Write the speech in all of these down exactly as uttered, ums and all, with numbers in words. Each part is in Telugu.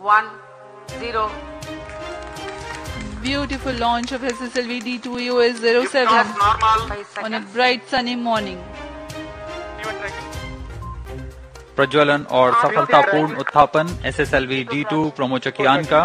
one zero. Beautiful launch of S S L V D two E O S zero seven on a bright sunny morning. प्रज्वलन और सफलतापूर्ण उत्थापन एसएसएलवी डी टू प्रमोचकियान का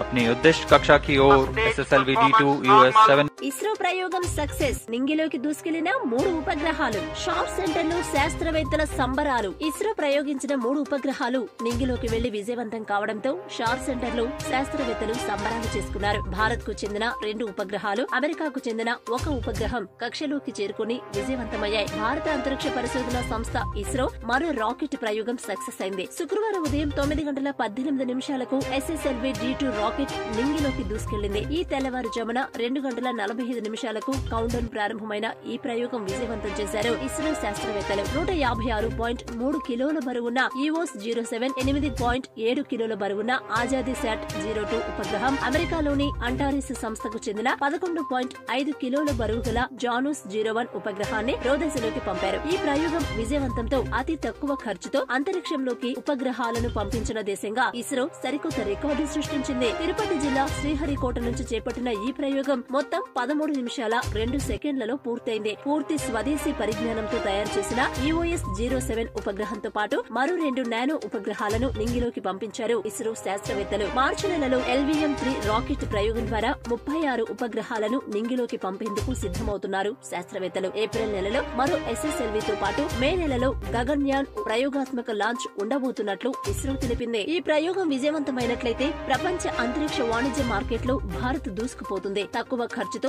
अपनी उद्देश्य कक्षा की ओर SSLV D to U S seven ISRO प्रयोगम सक्सेस निंगिलोकी दूसुकेल्लिन मूडु उपग्रहालु షాప్ సెంటర్లో శాస్త్రవేత్తల సంబరాలు ఇస్రో ప్రయోగించిన మూడు ఉపగ్రహాలు నింగిలోకి వెళ్లి విజయవంతం కావడంతో షాప్ సెంటర్లో శాస్త్రవేత్తలు సంబరాలు చేసుకున్నారు. భారత్కు చెందిన రెండు ఉపగ్రహాలు, అమెరికాకు చెందిన ఒక ఉపగ్రహం కక్షలోకి చేరుకొని విజయవంతమయ్యాయి. భారత అంతరిక్ష పరిశోధన సంస్థ ఇస్రో మరో రాకెట్ ప్రయోగం సక్సెస్ అయింది. శుక్రవారం ఉదయం తొమ్మిది గంటల పద్దెనిమిది నిమిషాలకు ఎస్ఎస్ఎల్వి డి టూ రాకెట్ నింగిలోకి దూసుకెళ్లింది. ఈ తెల్లవారుజామున రెండు గంటల నలభై ఐదు నిమిషాలకు కౌంట్ డౌన్ ప్రారంభమైన ఈ ప్రయోగం విజయవంతం చేశారు ఇస్రో శాస్త్రవేత్తలు. నూట యాభై ఆరు పాయింట్ మూడు కిలోల బరువున్న ఈఓస్ జీరో సెవెన్, ఎనిమిది పాయింట్ ఏడు కిలోల బరువున్న ఆజాది శాట్ జీరో టూ ఉపగ్రహం, అమెరికాలోని అంటారిస్ సంస్థకు చెందిన పదకొండు పాయింట్ ఐదు కిలోల బరువు గల జానుస్ జీరో వన్ ఉపగ్రహాన్ని రోదశలోకి పంపారు. ఈ ప్రయోగం విజయవంతంతో అతి తక్కువ ఖర్చుతో అంతరిక్షంలోకి ఉపగ్రహాలను పంపించిన దేశంగా ఇస్రో సరికొత్త రికార్డు సృష్టించింది. తిరుపతి జిల్లా శ్రీహరికోట నుంచి చేపట్టిన ఈ ప్రయోగం మొత్తం పదమూడు నిమిషాల రెండు సెకండ్లలో పూర్తయింది. పూర్తి స్వదేశీ పరిజ్ఞానంతో తయారు చేసిన ఈఓఎస్ జీరో సెవెన్ ఉపగ్రహంతో పాటు మరో రెండు నానో ఉపగ్రహాలను నింగిలోకి పంపించారు ఇస్రో శాస్త్రవేత్తలు. మార్చి నెలలో ఎల్వీఎం త్రీ రాకెట్ ప్రయోగం ద్వారా ముప్పై ఆరు ఉపగ్రహాలను నింగిలోకి పంపేందుకు సిద్దమవుతున్నారు శాస్త్రవేత్తలు. ఏప్రిల్ నెలలో మరో ఎస్ఎస్ఎల్వీతో పాటు మే నెలలో గగన్యాన్ ప్రయోగాత్మక లాంచ్ ఉండబోతున్నట్లు ఇస్రో తెలిపింది. ఈ ప్రయోగం విజయవంతమైనట్లయితే ప్రపంచ అంతరిక్ష వాణిజ్య మార్కెట్లో భారత్ దూసుకుపోతుంది. తక్కువ ఖర్చుతో